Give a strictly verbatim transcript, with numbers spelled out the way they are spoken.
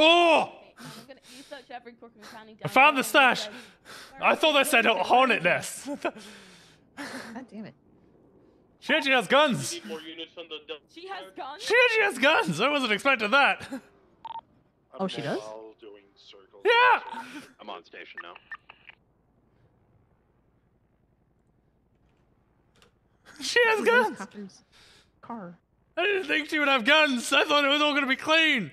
Oh! I found the stash. I thought they said hornet nest. God damn it. She actually has guns. She has guns? She actually has guns. I wasn't expecting that. Oh, she does? Yeah! I'm on station now. She has guns. Car. I didn't think she would have guns. I thought it was all going to be clean.